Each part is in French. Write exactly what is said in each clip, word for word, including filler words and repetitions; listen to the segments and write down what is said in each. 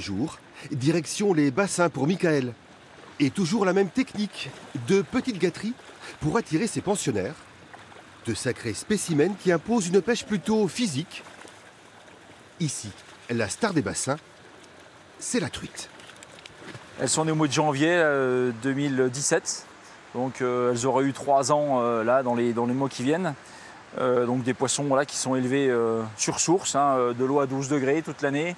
Jour, direction les bassins pour Mickaël. Et toujours la même technique, de petites gâteries pour attirer ses pensionnaires. De sacrés spécimens qui imposent une pêche plutôt physique. Ici, la star des bassins, c'est la truite. Elles sont nées au mois de janvier euh, deux mille dix-sept. Donc euh, elles auraient eu trois ans euh, là dans les, dans les mois qui viennent. Euh, donc des poissons voilà, qui sont élevés euh, sur source, hein, de l'eau à douze degrés toute l'année.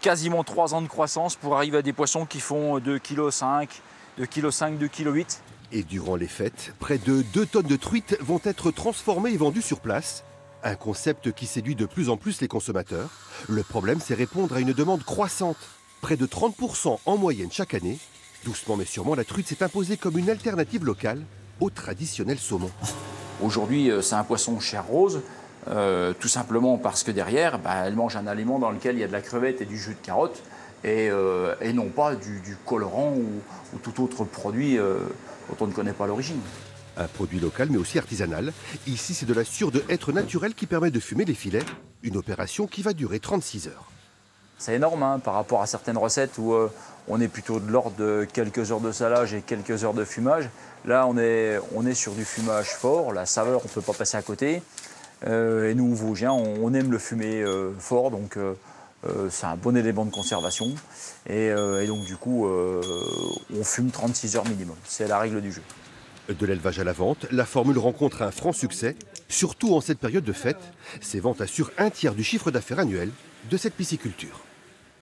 Quasiment trois ans de croissance pour arriver à des poissons qui font deux virgule cinq kilos, deux virgule cinq kilos, deux virgule huit kilos. Et durant les fêtes, près de deux tonnes de truites vont être transformées et vendues sur place. Un concept qui séduit de plus en plus les consommateurs. Le problème, c'est répondre à une demande croissante. Près de trente pour cent en moyenne chaque année. Doucement mais sûrement, la truite s'est imposée comme une alternative locale au traditionnel saumon. Aujourd'hui, c'est un poisson chair rose. Euh, tout simplement parce que derrière, bah, elle mange un aliment dans lequel il y a de la crevette et du jus de carotte et, euh, et non pas du, du colorant ou, ou tout autre produit euh, dont on ne connaît pas l'origine. Un produit local mais aussi artisanal. Ici, c'est de la surde hêtre naturelle qui permet de fumer les filets. Une opération qui va durer trente-six heures. C'est énorme hein, par rapport à certaines recettes où euh, on est plutôt de l'ordre de quelques heures de salage et quelques heures de fumage. Là, on est, on est sur du fumage fort. La saveur, on ne peut pas passer à côté. Euh, et nous, Vosgiens, on, on aime le fumer euh, fort, donc euh, euh, c'est un bon élément de conservation. Et, euh, et donc, du coup, euh, on fume trente-six heures minimum. C'est la règle du jeu. De l'élevage à la vente, la formule rencontre un franc succès, surtout en cette période de fête. Ces ventes assurent un tiers du chiffre d'affaires annuel de cette pisciculture.